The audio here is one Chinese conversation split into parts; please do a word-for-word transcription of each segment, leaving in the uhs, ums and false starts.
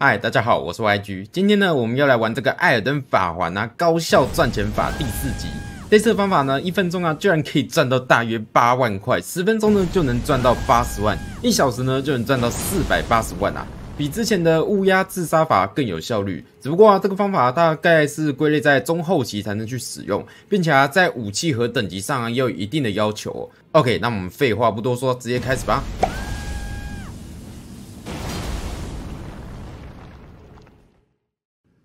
嗨，大家好，我是 Y G。今天呢，我们要来玩这个《艾尔登法环》啊，高效赚钱法第四集。这次的方法呢，一分钟啊，居然可以赚到大约八万块，十分钟呢就能赚到八十万，一小时呢就能赚到四百八十万啊，比之前的乌鸦自杀法更有效率。只不过啊，这个方法大概是归类在中后期才能去使用，并且啊，在武器和等级上啊也有一定的要求哦。OK， 那我们废话不多说，直接开始吧。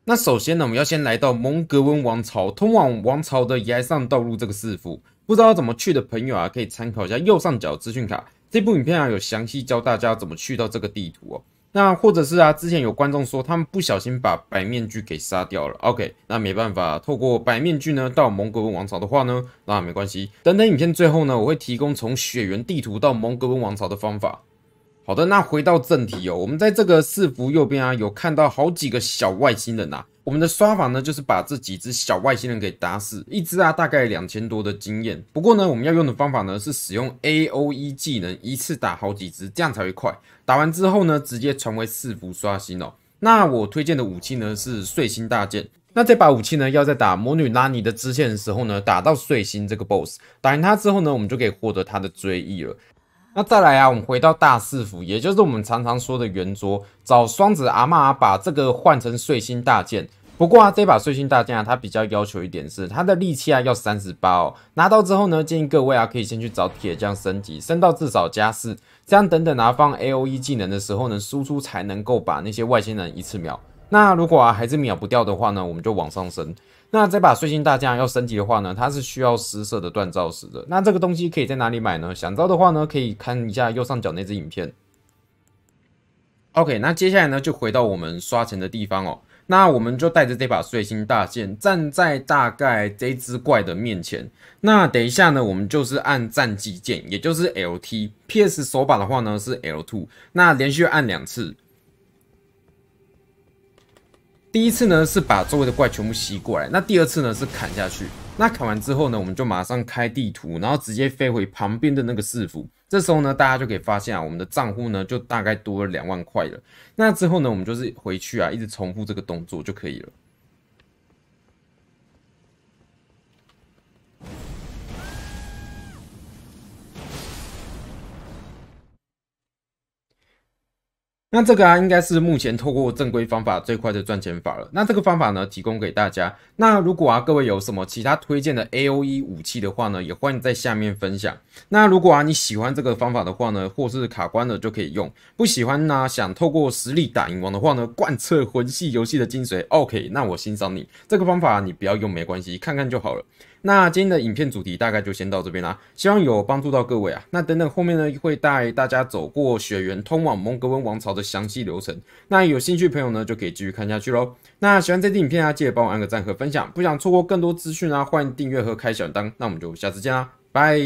那首先呢，我们要先来到蒙格温王朝，通往王朝的崖上道路这个市府，不知道怎么去的朋友啊，可以参考一下右上角资讯卡，这部影片啊有详细教大家怎么去到这个地图哦。那或者是啊，之前有观众说他们不小心把白面具给杀掉了 ，OK， 那没办法，透过白面具呢到蒙格温王朝的话呢，那没关系。等等影片最后呢，我会提供从雪原地图到蒙格温王朝的方法。 好的，那回到正题哦，我们在这个市府右边啊，有看到好几个小外星人啊。我们的刷法呢，就是把这几只小外星人给打死，一只啊大概两千多的经验。不过呢，我们要用的方法呢是使用 A O E 技能，一次打好几只，这样才会快。打完之后呢，直接传回市府刷新哦。那我推荐的武器呢是碎星大剑。 那这把武器呢，要在打魔女拉尼的支线的时候呢，打到碎星这个 boss， 打赢他之后呢，我们就可以获得他的追忆了。 那再来啊，我们回到大市府，也就是我们常常说的圆桌，找双子阿嬤把这个换成碎星大剑。不过啊，这把碎星大剑啊，它比较要求一点是它的力气啊要三十八哦。拿到之后呢，建议各位啊可以先去找铁匠升级，升到至少加 四， 这样等等啊放 A O E 技能的时候呢，输出才能够把那些外星人一次秒。那如果啊还是秒不掉的话呢，我们就往上升。 那这把碎星大剑要升级的话呢，它是需要失色的锻造石的。那这个东西可以在哪里买呢？想知道的话呢，可以看一下右上角那支影片。OK， 那接下来呢，就回到我们刷钱的地方哦。那我们就带着这把碎星大剑，站在大概这只怪的面前。那等一下呢，我们就是按战绩键，也就是 L T。P S 手把的话呢是 L 二， 那连续按两次。 第一次呢是把周围的怪全部吸过来，那第二次呢是砍下去。那砍完之后呢，我们就马上开地图，然后直接飞回旁边的那个市府。这时候呢，大家就可以发现啊，我们的账户呢就大概多了两万块了。那之后呢，我们就是回去啊，一直重复这个动作就可以了。 那这个啊，应该是目前透过正规方法最快的赚钱法了。那这个方法呢，提供给大家。那如果啊，各位有什么其他推荐的 A O E 武器的话呢，也欢迎在下面分享。那如果啊，你喜欢这个方法的话呢，或是卡关了就可以用；不喜欢呢、啊，想透过实力打赢王的话呢，贯彻魂系游戏的精髓。OK， 那我欣赏你这个方法，你不要用没关系，看看就好了。 那今天的影片主题大概就先到这边啦，希望有帮助到各位啊。那等等后面呢会带大家走过雪原通往蒙格温王朝的详细流程，那有兴趣朋友呢就可以继续看下去咯。那喜欢这支影片啊，记得帮我按个赞和分享，不想错过更多资讯啊，欢迎订阅和开小铃铛。那我们就下次见啦，拜。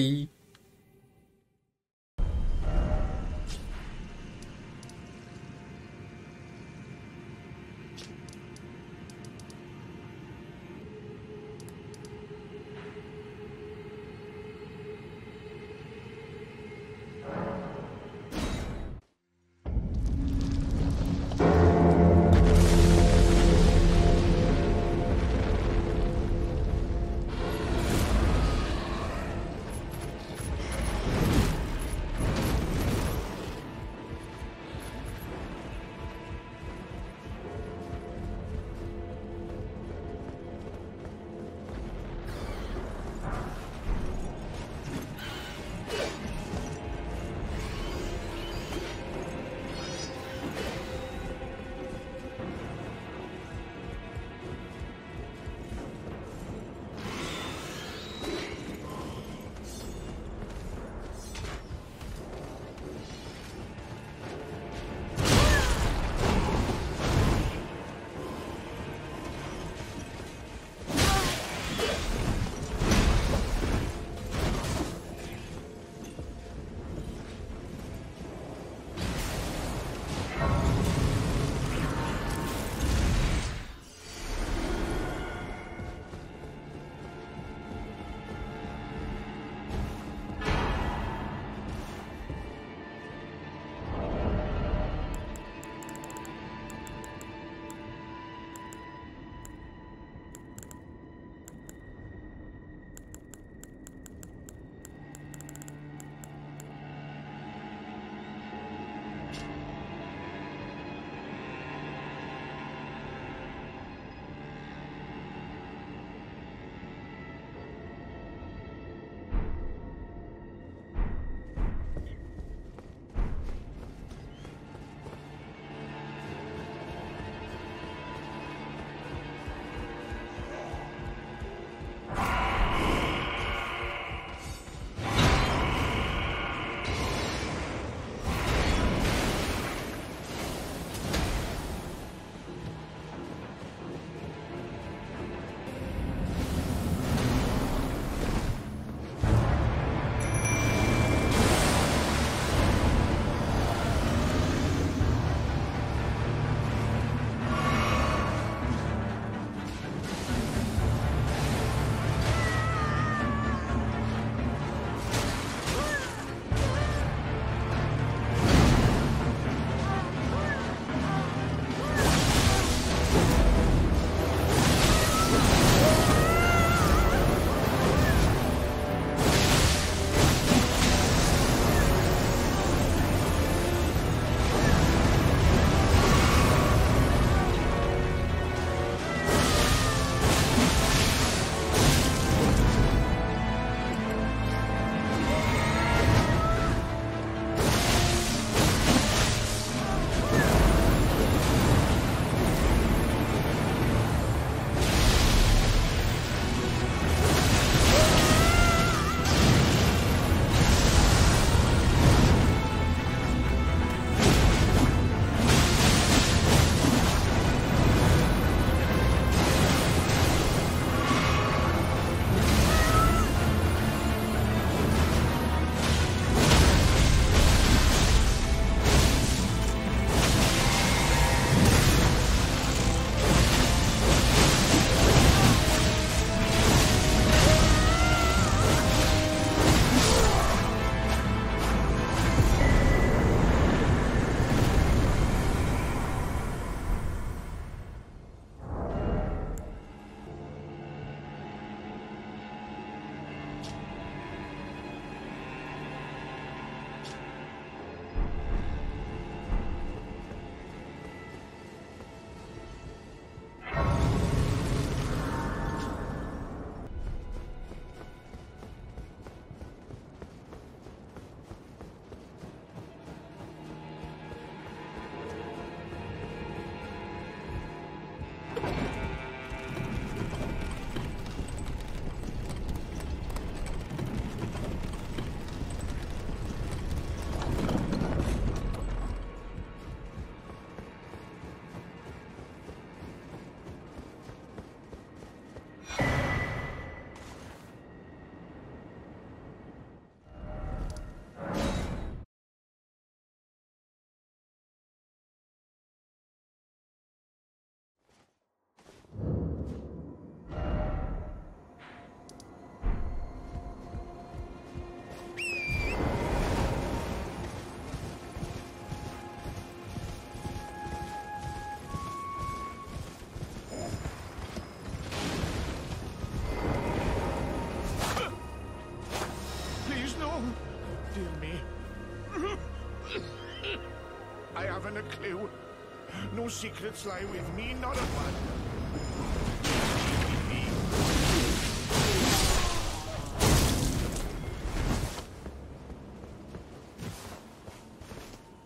secrets lie with me, not a one.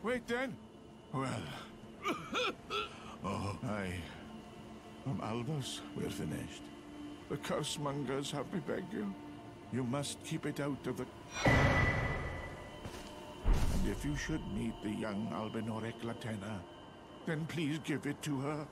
Wait then. Well. Oh, I am Albus. We're finished. The curse mongers have me beg you. You must keep it out of the... And if you should meet the young Albinoric Latena, then please give it to her.